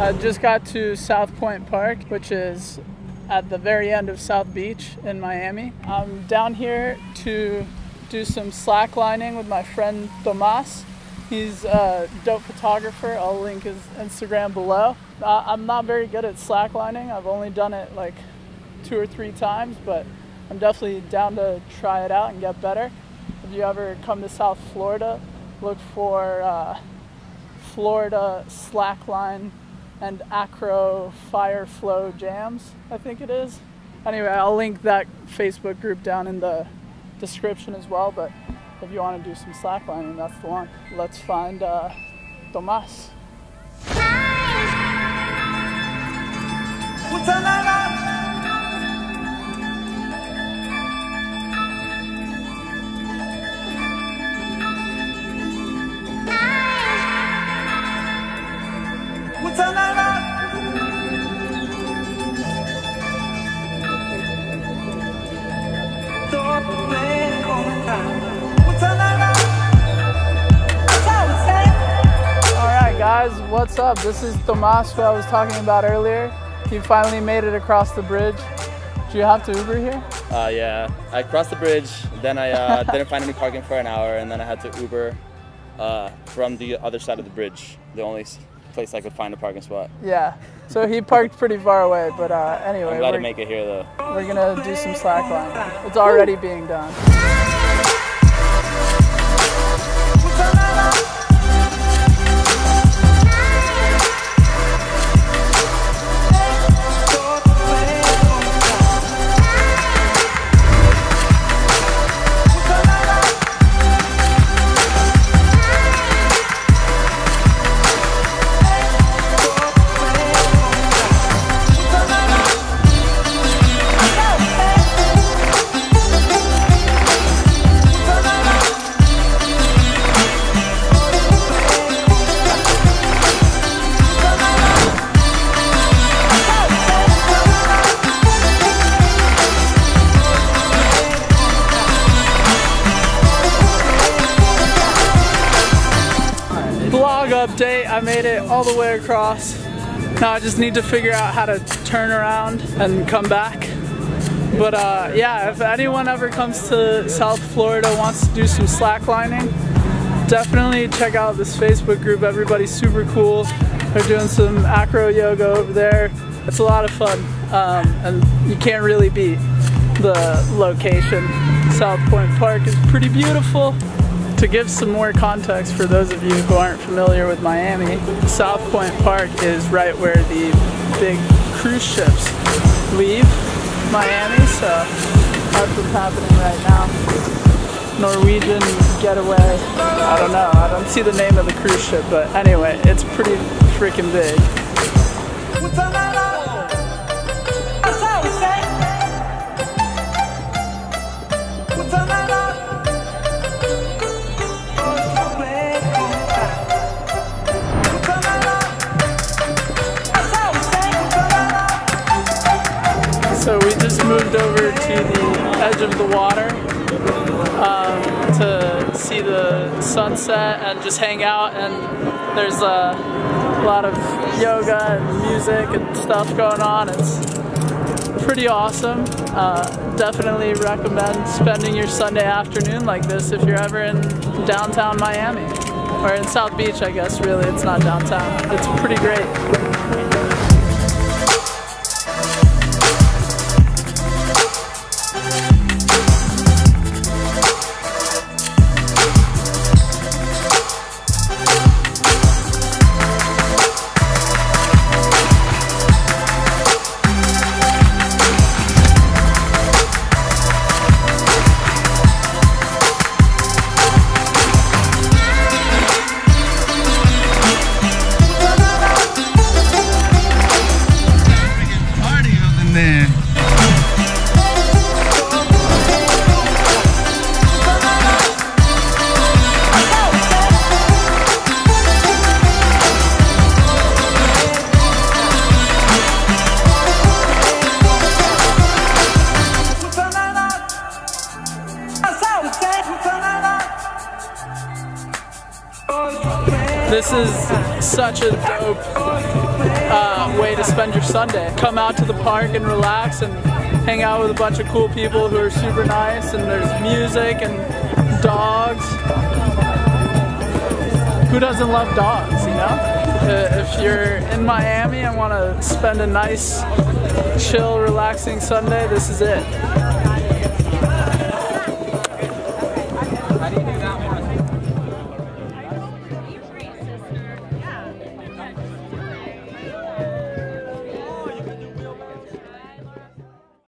I just got to South Pointe Park, which is at the very end of South Beach in Miami. I'm down here to do some slacklining with my friend Tomas. He's a dope photographer. I'll link his Instagram below. I'm not very good at slacklining. I've only done it like 2 or 3 times, but I'm definitely down to try it out and get better. If you ever come to South Florida, look for Florida Slackline and Acro Fire Flow Jams, I think it is. Anyway, I'll link that Facebook group down in the description as well, but if you want to do some slacklining, that's the one. Let's find Tomas. What's up? This is Tomas, who I was talking about earlier. He finally made it across the bridge. Do you have to Uber here? Yeah. I crossed the bridge, then I didn't find any parking for an hour, and then I had to Uber from the other side of the bridge, the only place I could find a parking spot. Yeah, so he parked pretty far away, but anyway. I'm glad to make it here, though. We're going to do some slackline. It's already being done. Update, I made it all the way across. Now I just need to figure out how to turn around and come back. But yeah, if anyone ever comes to South Florida, wants to do some slacklining, definitely check out this Facebook group. Everybody's super cool. They're doing some acro yoga over there. It's a lot of fun, and you can't really beat the location. South Pointe Park is pretty beautiful. To give some more context for those of you who aren't familiar with Miami, South Pointe Park is right where the big cruise ships leave Miami, so that's what's happening right now. Norwegian Getaway, I don't know, I don't see the name of the cruise ship, but anyway, it's pretty freaking big. So we just moved over to the edge of the water to see the sunset and just hang out, and there's a lot of yoga and music and stuff going on. It's pretty awesome. Definitely recommend spending your Sunday afternoon like this if you're ever in downtown Miami, or in South Beach, I guess, really. It's not downtown. It's pretty great. This is such a dope way to spend your Sunday. Come out to the park and relax and hang out with a bunch of cool people who are super nice, and there's music and dogs. Who doesn't love dogs, you know? If you're in Miami and want to spend a nice, chill, relaxing Sunday, this is it.